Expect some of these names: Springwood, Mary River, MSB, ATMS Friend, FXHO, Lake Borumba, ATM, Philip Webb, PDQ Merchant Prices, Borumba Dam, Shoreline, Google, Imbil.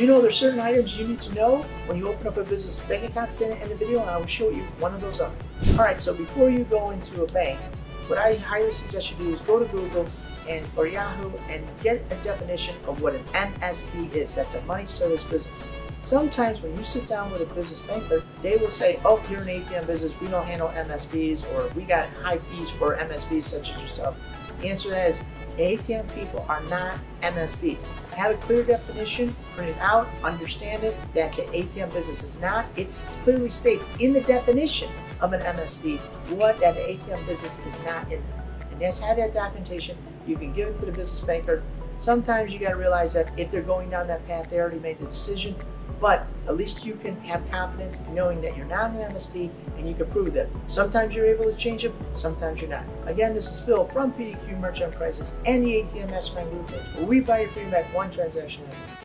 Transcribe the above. Do you know there's certain items you need to know when you open up a business bank account? Stay in the video and I will show you one of those are. All right, so before you go into a bank, what I highly suggest you do is go to Google or Yahoo and get a definition of what an MSB is. That's a money service business. Sometimes when you sit down with a business banker, they will say, oh, you're an ATM business, we don't handle MSBs, or we got high fees for MSBs such as yourself. The answer is ATM people are not MSBs. Have a clear definition, print it out, understand it, that the ATM business is not. It clearly states in the definition of an MSB what that the ATM business is not in there. And yes, have that documentation. You can give it to the business banker. Sometimes you got to realize that if they're going down that path, they already made the decision. But at least you can have confidence in knowing that you're not an MSB and you can prove that. Sometimes you're able to change them, sometimes you're not. Again, this is Phil from PDQ Merchant Prices and the ATMS Friend Group, where we buy your feedback one transaction at a time.